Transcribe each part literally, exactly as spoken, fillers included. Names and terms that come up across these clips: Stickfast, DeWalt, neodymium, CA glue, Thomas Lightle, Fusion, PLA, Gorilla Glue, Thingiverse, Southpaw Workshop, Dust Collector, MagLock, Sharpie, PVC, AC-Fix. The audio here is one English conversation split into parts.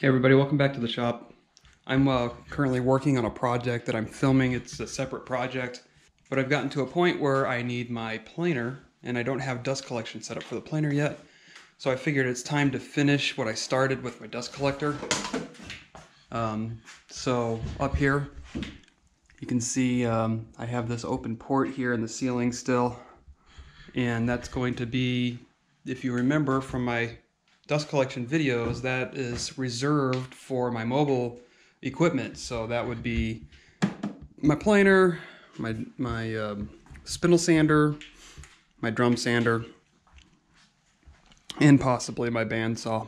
Hey everybody, welcome back to the shop. I'm uh, currently working on a project that I'm filming. It's a separate project, but I've gotten to a point where I need my planer, and I don't have dust collection set up for the planer yet. So I figured it's time to finish what I started with my dust collector. Um, so up here, you can see um, I have this open port here in the ceiling still, and that's going to be, if you remember from my dust collection videos, that is reserved for my mobile equipment. So that would be my planer, my, my um, spindle sander, my drum sander, and possibly my bandsaw.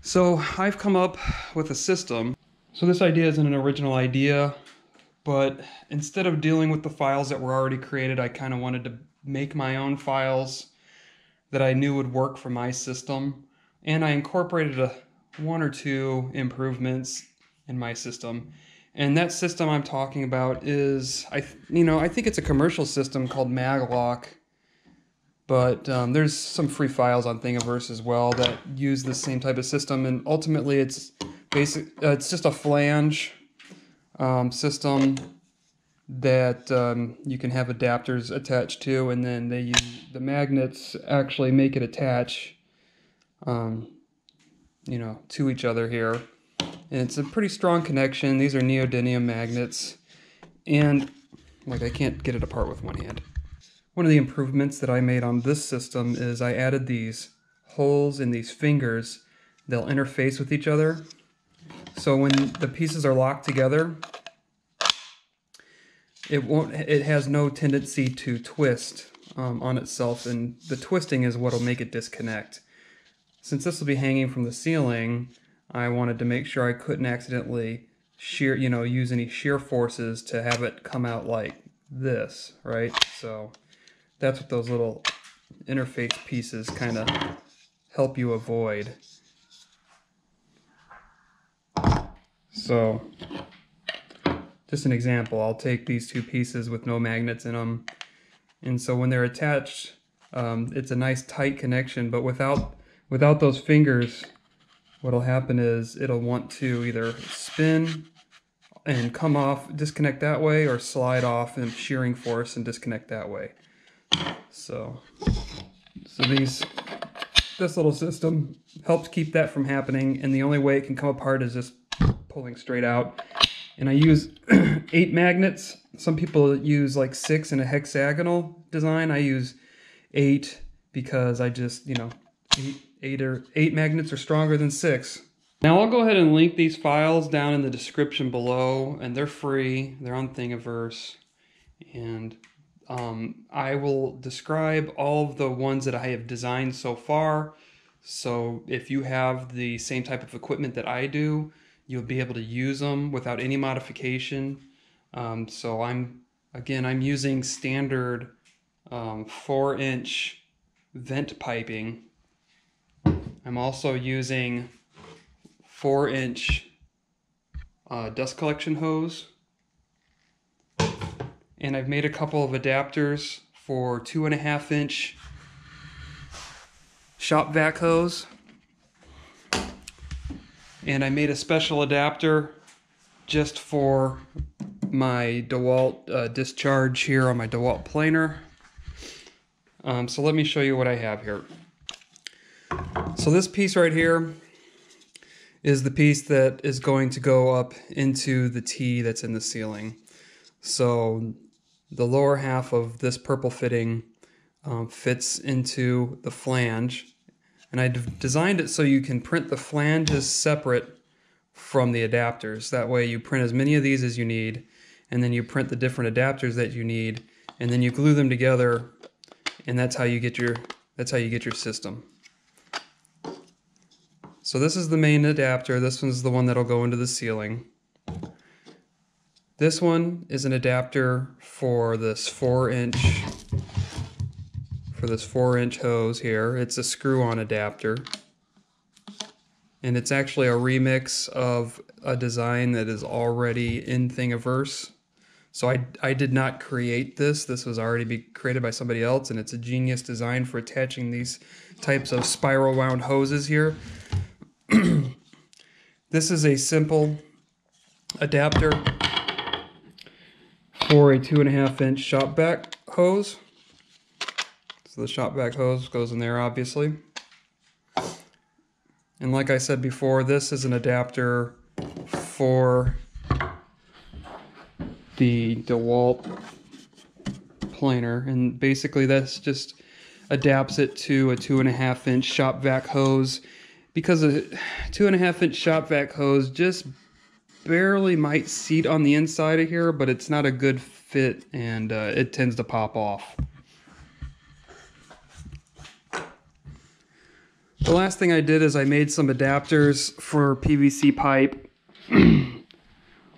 So I've come up with a system. So this idea isn't an original idea, but instead of dealing with the files that were already created, I kind of wanted to make my own files that I knew would work for my system, and I incorporated a, one or two improvements in my system. And that system I'm talking about is, I you know, I think it's a commercial system called MagLock, but um, there's some free files on Thingiverse as well that use the same type of system. And ultimately, it's basic. Uh, it's just a flange um, system that um, you can have adapters attached to, and then they use the magnets actually make it attach um, you know, to each other here, and it's a pretty strong connection. These are neodymium magnets, and like I can't get it apart with one hand. One of the improvements that I made on this system is I added these holes in these fingers. They'll interface with each other, so when the pieces are locked together, It won't. It has no tendency to twist um, on itself, and the twisting is what'll make it disconnect. Since this will be hanging from the ceiling, I wanted to make sure I couldn't accidentally shear, you know, use any shear forces to have it come out like this, right? So that's what those little interface pieces kind of help you avoid. So, just an example, I'll take these two pieces with no magnets in them, and so when they're attached, um, it's a nice tight connection. But without without those fingers, what'll happen is it'll want to either spin and come off, disconnect that way, or slide off in shearing force and disconnect that way. So, so these this little system helps keep that from happening, and the only way it can come apart is just pulling straight out. And I use eight magnets. Some people use like six in a hexagonal design. I use eight because I just, you know, eight, eight or eight magnets are stronger than six. Now I'll go ahead and link these files down in the description below, and they're free. They're on Thingiverse, and um, I will describe all of the ones that I have designed so far. So if you have the same type of equipment that I do, you'll be able to use them without any modification. Um, so I'm, again, I'm using standard um, four inch vent piping. I'm also using four inch uh, dust collection hose. And I've made a couple of adapters for two and a half inch shop vac hose. And I made a special adapter just for my DeWalt uh, discharge here on my DeWalt planer. Um, so let me show you what I have here. So this piece right here is the piece that is going to go up into the T that's in the ceiling. So the lower half of this purple fitting um, fits into the flange. And I designed it so you can print the flanges separate from the adapters. That way you print as many of these as you need, and then you print the different adapters that you need, and then you glue them together, and that's how you get your that's how you get your system. So this is the main adapter. This one's the one that'll go into the ceiling. This one is an adapter for this four inch for this four inch hose here. It's a screw on adapter, and it's actually a remix of a design that is already in Thingiverse. So I, I did not create this. This was already be created by somebody else, and it's a genius design for attaching these types of spiral wound hoses here. This is a simple adapter for a two and a half inch shop vac hose. So the shop vac hose goes in there, obviously. And like I said before, this is an adapter for the DeWalt planer, and basically that's just adapts it to a two and a half inch shop vac hose, because a two and a half inch shop vac hose just barely might seat on the inside of here, but it's not a good fit, and uh, it tends to pop off. The last thing I did is I made some adapters for P V C pipe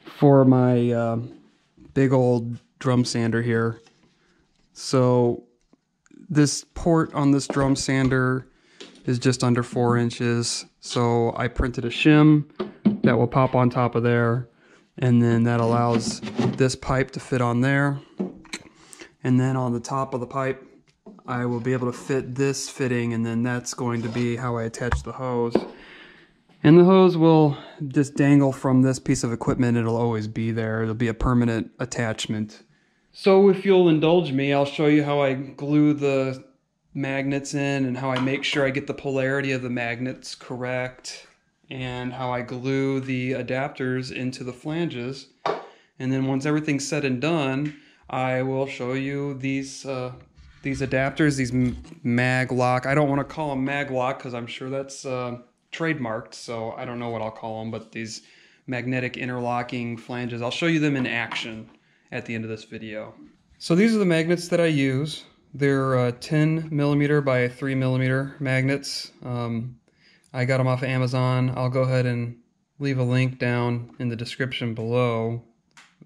for my uh, big old drum sander here. So this port on this drum sander is just under four inches. So I printed a shim that will pop on top of there, and then that allows this pipe to fit on there. And then on the top of the pipe, I will be able to fit this fitting, and then that's going to be how I attach the hose. And the hose will just dangle from this piece of equipment. It'll always be there. It'll be a permanent attachment. So if you'll indulge me, I'll show you how I glue the magnets in and how I make sure I get the polarity of the magnets correct, and how I glue the adapters into the flanges. And then once everything's said and done, I will show you these uh, these adapters, these MagLock. I don't want to call them MagLock because I'm sure that's uh, trademarked, so I don't know what I'll call them, but these magnetic interlocking flanges. I'll show you them in action at the end of this video. So these are the magnets that I use. They're uh, ten millimeter by three millimeter magnets. Um, I got them off of Amazon. I'll go ahead and leave a link down in the description below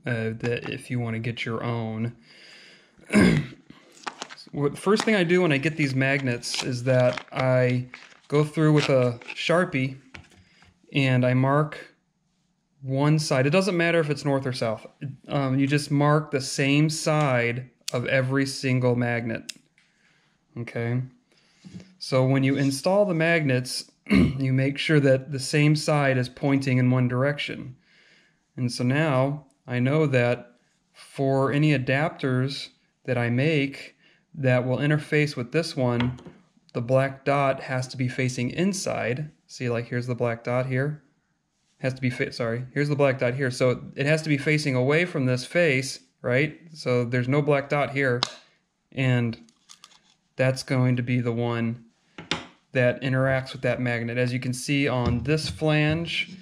uh, that if you want to get your own. The first thing I do when I get these magnets is that I go through with a Sharpie and I mark one side. It doesn't matter if it's north or south. Um, you just mark the same side of every single magnet. Okay. So when you install the magnets, you make sure that the same side is pointing in one direction. And so now I know that for any adapters that I make that will interface with this one, the black dot has to be facing inside. See, like here's the black dot here. Has to be fa- sorry, here's the black dot here. So it has to be facing away from this face, right? So there's no black dot here, and that's going to be the one that interacts with that magnet. As you can see on this flange,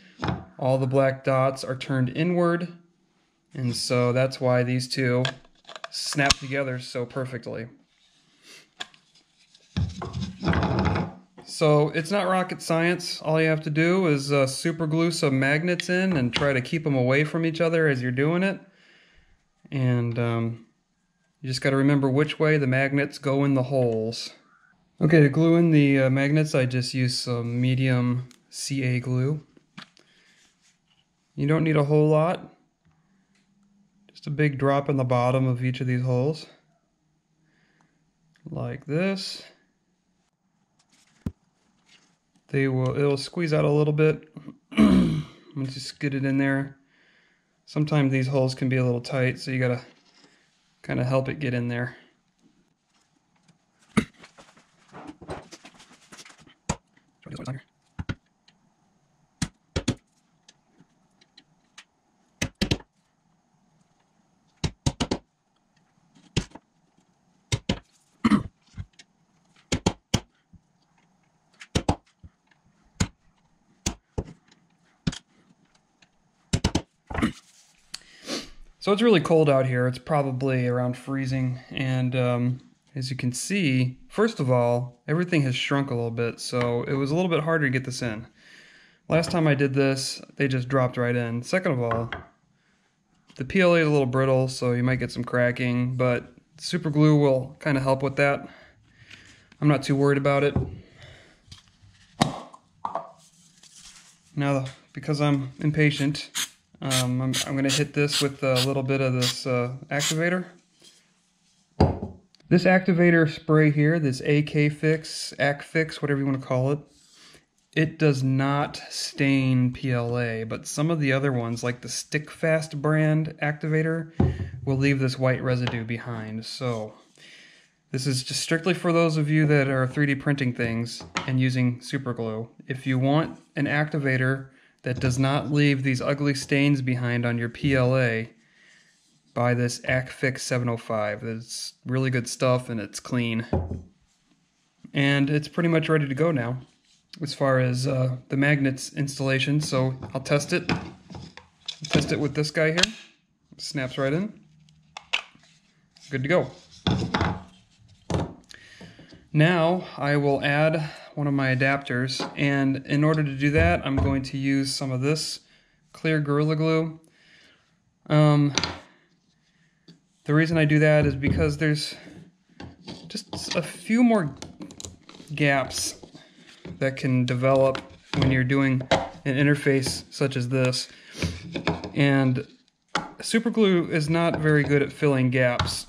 all the black dots are turned inward, and so that's why these two snap together so perfectly. So it's not rocket science. All you have to do is uh, super glue some magnets in and try to keep them away from each other as you're doing it. And um, you just got to remember which way the magnets go in the holes. Okay, to glue in the uh, magnets, I just use some medium C A glue. You don't need a whole lot. Just a big drop in the bottom of each of these holes. Like this. They will, it'll squeeze out a little bit. Let's just get it in there. Sometimes these holes can be a little tight, so you gotta kind of help it get in there. So it's really cold out here. It's probably around freezing, and um, as you can see, first of all, everything has shrunk a little bit, so it was a little bit harder to get this in. Last time I did this, they just dropped right in. Second of all, the P L A is a little brittle, so you might get some cracking, but super glue will kind of help with that. I'm not too worried about it. Now, because I'm impatient, Um, I'm, I'm going to hit this with a little bit of this uh, activator. This activator spray here, this A C-Fix, A C-Fix, whatever you want to call it, It does not stain P L A, but some of the other ones, like the Stickfast brand activator, will leave this white residue behind. So this is just strictly for those of you that are three D printing things and using super glue. If you want an activator that does not leave these ugly stains behind on your P L A, buy this A C-Fix seven oh five. It's really good stuff and it's clean. And it's pretty much ready to go now, as far as uh, the magnets installation. So I'll test it. I'll test it with this guy here. It snaps right in. Good to go. Now I will add one of my adapters, and in order to do that, I'm going to use some of this clear Gorilla Glue. Um, the reason I do that is because there's just a few more gaps that can develop when you're doing an interface such as this, and super glue is not very good at filling gaps,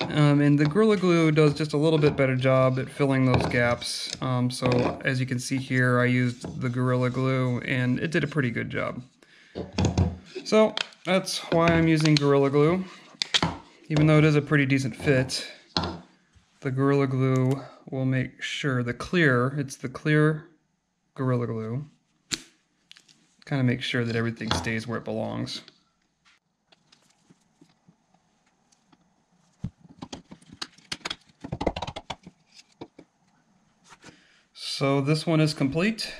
um, and the Gorilla Glue does just a little bit better job at filling those gaps. Um, so as you can see here, I used the Gorilla Glue and it did a pretty good job, so that's why I'm using Gorilla Glue. Even though it is a pretty decent fit, the Gorilla Glue will make sure the clear, it's the clear Gorilla Glue, kind of make sure that everything stays where it belongs. So this one is complete.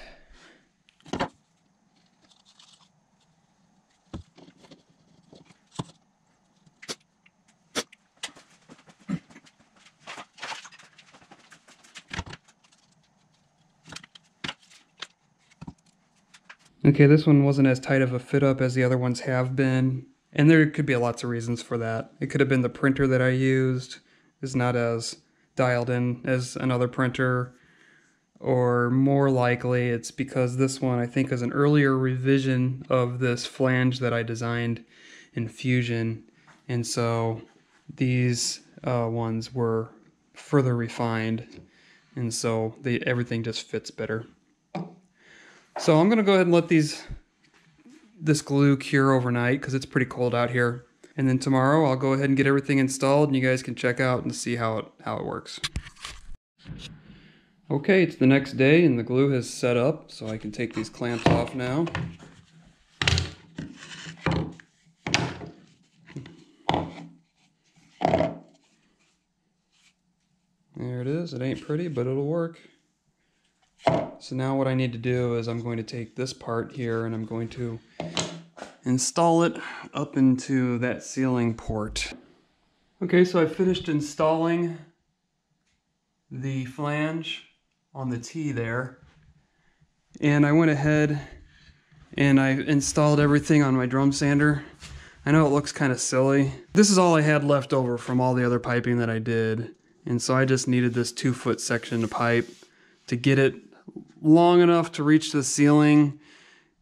Okay, this one wasn't as tight of a fit up as the other ones have been, and there could be lots of reasons for that. It could have been the printer that I used is not as dialed in as another printer, or more likely it's because this one I think is an earlier revision of this flange that I designed in Fusion, and so these uh, ones were further refined, and so they, everything just fits better. So I'm going to go ahead and let these, this glue cure overnight because it's pretty cold out here. And then tomorrow I'll go ahead and get everything installed and you guys can check out and see how it, how it works. Okay, it's the next day and the glue has set up, so I can take these clamps off now. There it is. It ain't pretty, but it'll work. So now what I need to do is I'm going to take this part here and I'm going to install it up into that ceiling port. Okay, so I finished installing the flange on the T there. And I went ahead and I installed everything on my drum sander. I know it looks kind of silly. This is all I had left over from all the other piping that I did. And so I just needed this two foot section to pipe to get it long enough to reach the ceiling.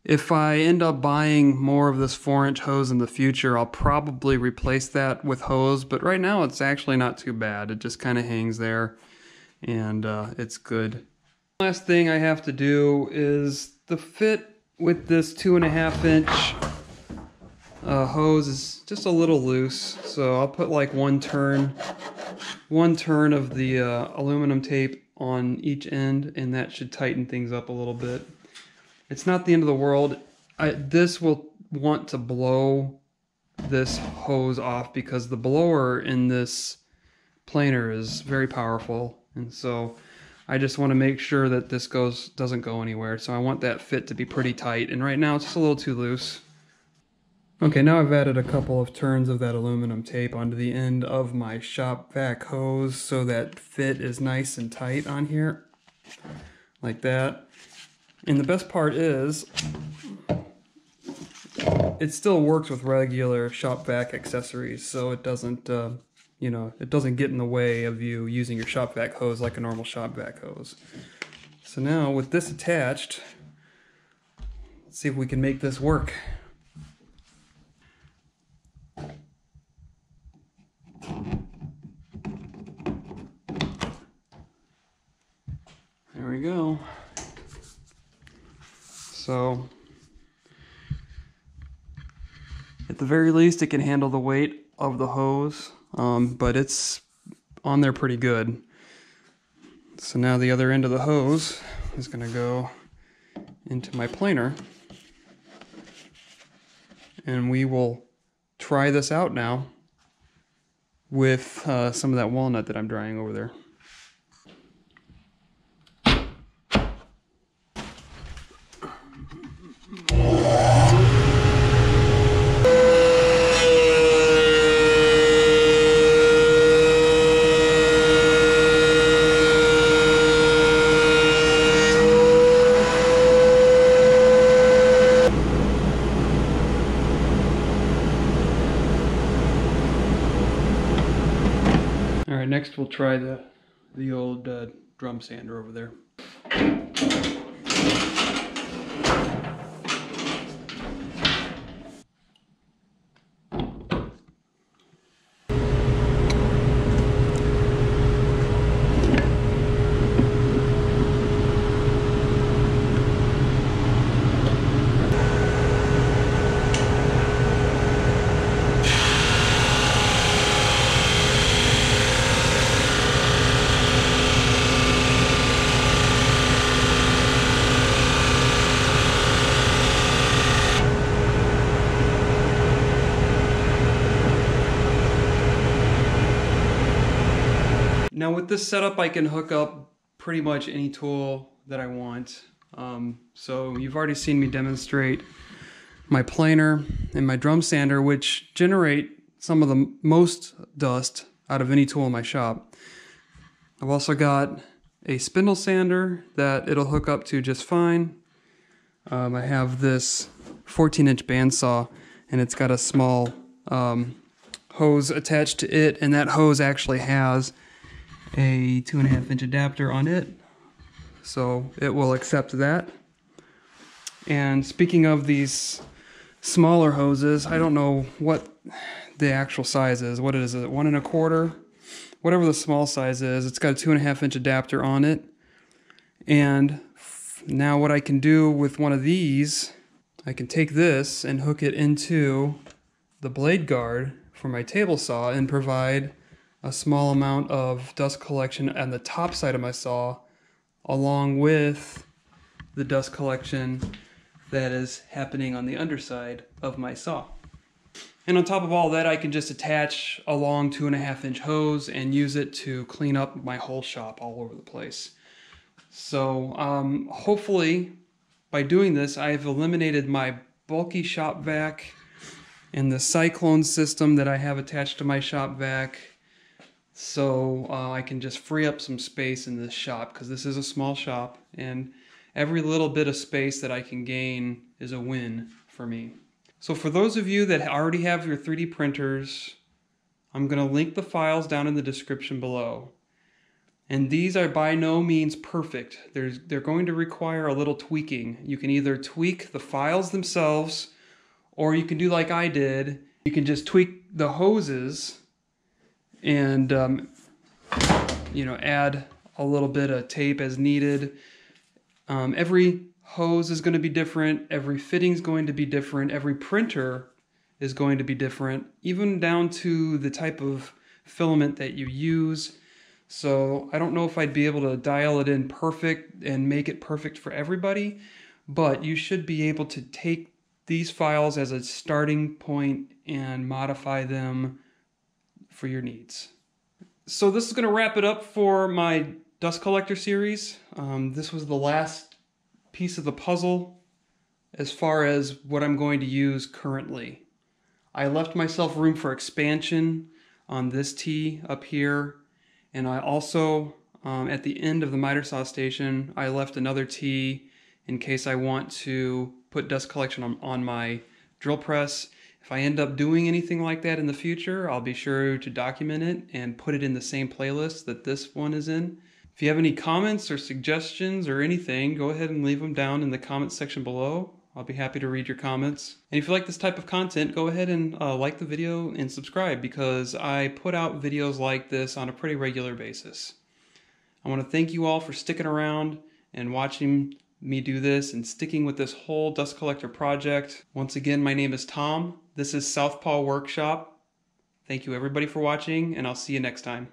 If I end up buying more of this four inch hose in the future, I'll probably replace that with hose, but right now it's actually not too bad. It just kind of hangs there, and uh, it's good. Last thing I have to do is the fit with this two and a half inch uh, hose is just a little loose, so I'll put like one turn, one turn of the uh, aluminum tape on each end, and that should tighten things up a little bit. It's not the end of the world. I, this will want to blow this hose off because the blower in this planer is very powerful, and so I just want to make sure that this goes doesn't go anywhere. So I want that fit to be pretty tight, and right now it's just a little too loose. Okay, now I've added a couple of turns of that aluminum tape onto the end of my shop vac hose so that fit is nice and tight on here, like that. And the best part is, it still works with regular shop vac accessories, so it doesn't, uh, you know, it doesn't get in the way of you using your shop vac hose like a normal shop vac hose. So now with this attached, let's see if we can make this work. There we go. So at the very least, it can handle the weight of the hose, um, but it's on there pretty good. So now the other end of the hose is going to go into my planer, and we will try this out now with uh, some of that walnut that I'm drying over there. Next we'll try the, the old uh, drum sander over there. Now with this setup, I can hook up pretty much any tool that I want. Um, so you've already seen me demonstrate my planer and my drum sander, which generate some of the most dust out of any tool in my shop. I've also got a spindle sander that it'll hook up to just fine. Um, I have this fourteen inch bandsaw, and it's got a small um, hose attached to it, and that hose actually has a two and a half inch adapter on it, so it will accept that. And speaking of these smaller hoses, I don't know what the actual size is. What is it? One and a quarter? Whatever the small size is, it's got a two and a half inch adapter on it. And now what I can do with one of these, I can take this and hook it into the blade guard for my table saw and provide a small amount of dust collection on the top side of my saw, along with the dust collection that is happening on the underside of my saw. And on top of all that, I can just attach a long two and a half inch hose and use it to clean up my whole shop all over the place. So um, hopefully by doing this, I've eliminated my bulky shop vac and the cyclone system that I have attached to my shop vac. So uh, I can just free up some space in this shop, because this is a small shop, and every little bit of space that I can gain is a win for me. So for those of you that already have your three D printers, I'm going to link the files down in the description below. And these are by no means perfect. There's, they're going to require a little tweaking. You can either tweak the files themselves, or you can do like I did. You can just tweak the hoses and um, you know, add a little bit of tape as needed. Um, every hose is going to be different, every fitting is going to be different, every printer is going to be different, even down to the type of filament that you use. So I don't know if I'd be able to dial it in perfect and make it perfect for everybody, but you should be able to take these files as a starting point and modify them for your needs. So this is going to wrap it up for my dust collector series. Um, this was the last piece of the puzzle as far as what I'm going to use currently. I left myself room for expansion on this T up here, and I also um, at the end of the miter saw station I left another T in case I want to put dust collection on, on my drill press. If I end up doing anything like that in the future, I'll be sure to document it and put it in the same playlist that this one is in. If you have any comments or suggestions or anything, go ahead and leave them down in the comments section below. I'll be happy to read your comments. And if you like this type of content, go ahead and uh, like the video and subscribe, because I put out videos like this on a pretty regular basis. I want to thank you all for sticking around and watching me do this and sticking with this whole dust collector project. Once again, my name is Tom. This is Southpaw Workshop. Thank you everybody for watching, and I'll see you next time.